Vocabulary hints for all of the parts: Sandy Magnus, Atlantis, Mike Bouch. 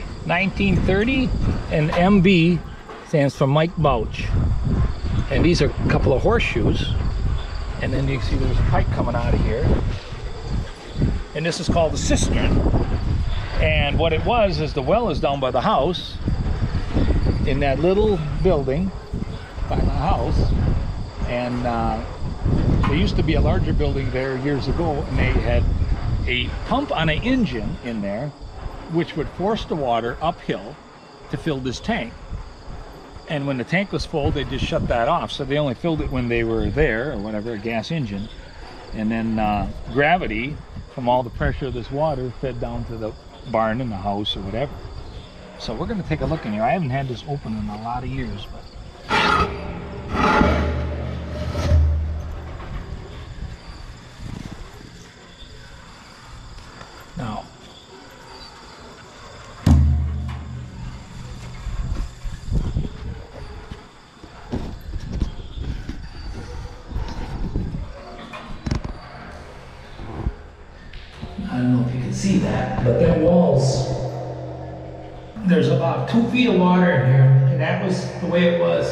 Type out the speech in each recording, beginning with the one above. Saturday, 1930, and MB stands for Mike Bouch. And these are a couple of horseshoes. And then you can see there's a pipe coming out of here. And this is called the cistern. And what it was is the well is down by the house, in that little building by the house. And there used to be a larger building there years ago, and they had a pump on an engine in there, which would force the water uphill to fill this tank. And when the tank was full, they just shut that off. So they only filled it when they were there or whatever, a gas engine. And then gravity from all the pressure of this water fed down to the barn and the house or whatever. So we're going to take a look in here. I haven't had this open in a lot of years, but now I don't know if you can see that, but that wall's, there's about 2 feet of water in here, and that was the way it was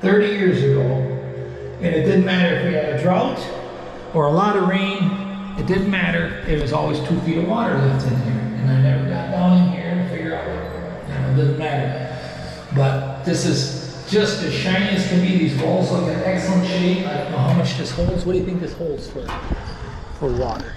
30 years ago. And it didn't matter if we had a drought or a lot of rain, it didn't matter. It was always 2 feet of water left in here, and I never got down in here to figure out, it didn't matter. But this is just as shiny as can be. These walls look in excellent shape. I don't know how much this holds. What do you think this holds for water?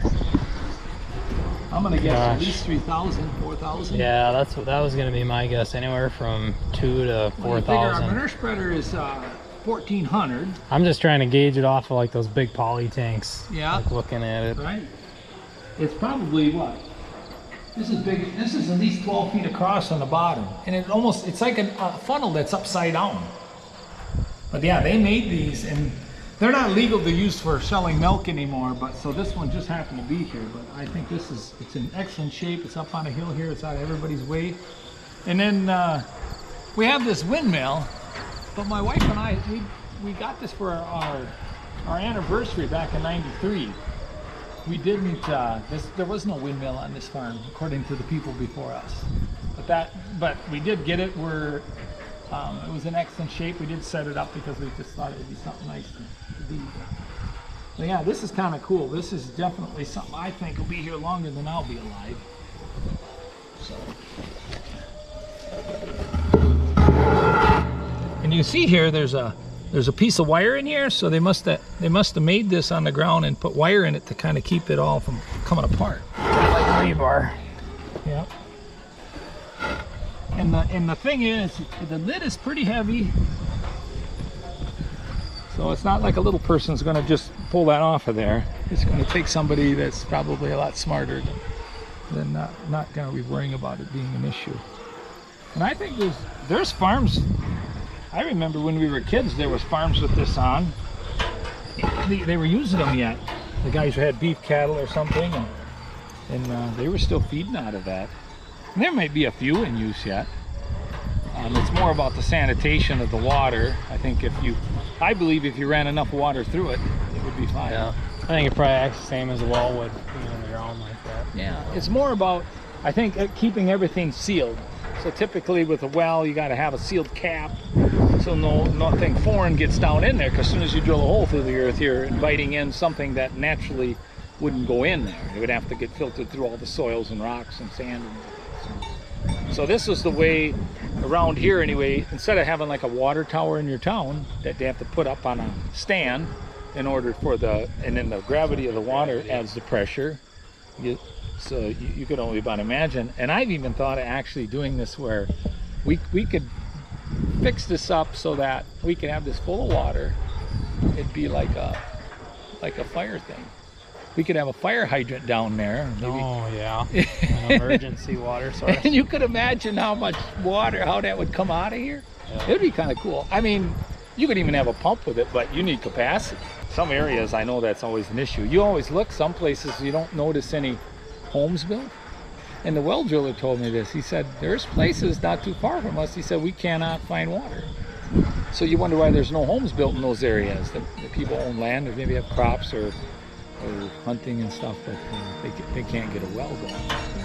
I'm gonna guess at least 3,000, 4,000. Yeah, that was gonna be my guess. Anywhere from 2,000 to 4,000. Our manure spreader is 1,400. I'm just trying to gauge it off of like those big poly tanks. Yeah. Like looking at it. Right. It's probably what? This is big. This is at least 12 feet across on the bottom, and it almost, it's like a funnel that's upside down. But yeah, they made these, and they're not legal to use for selling milk anymore, but so this one just happened to be here. But I think this is, it's in excellent shape. It's up on a hill here. It's out of everybody's way. And then we have this windmill, but my wife and I, we got this for our anniversary back in '93. We didn't, there was no windmill on this farm, according to the people before us. But we did get it. It was in excellent shape. We did set it up because we just thought it would be something nice to be. But yeah, this is kind of cool. This is definitely something I think will be here longer than I'll be alive. So, and you see here, there's a piece of wire in here. So they must have made this on the ground and put wire in it to kind of keep it all from coming apart. Like rebar. Yeah. And the thing is, the lid is pretty heavy, so it's not like a little person's going to just pull that off of there. It's going to take somebody that's probably a lot smarter than not going to be worrying about it being an issue. And I think there's farms. I remember when we were kids, there was farms with this on. They were using them yet. The guys who had beef cattle or something, and they were still feeding out of that. There may be a few in use yet. It's more about the sanitation of the water. I believe if you ran enough water through it, it would be fine. Yeah. I think it probably acts the same as a wall would, even if you're on like that. Yeah. It's more about, I think, keeping everything sealed. So typically with a well, you got to have a sealed cap, so nothing foreign gets down in there. Because as soon as you drill a hole through the earth, you're inviting in something that naturally wouldn't go in there. It would have to get filtered through all the soils and rocks and sand. So this is the way around here anyway. Instead of having like a water tower in your town that they have to put up on a stand in order for the, and then the gravity of the water adds the pressure. So you could only about imagine. And I've even thought of actually doing this where we could fix this up so that we could have this full of water. It'd be like a fire thing. We could have a fire hydrant down there. Maybe. Oh yeah, an emergency water source. And you could imagine how much water, how that would come out of here. Yeah. It'd be kind of cool. I mean, you could even have a pump with it, but you need capacity. Some areas, I know that's always an issue. You always look, some places you don't notice any homes built. And the well driller told me this. He said, there's places not too far from us. He said, we cannot find water. So you wonder why there's no homes built in those areas. The people own land, or maybe have crops, or hunting and stuff, but they can't get a well going.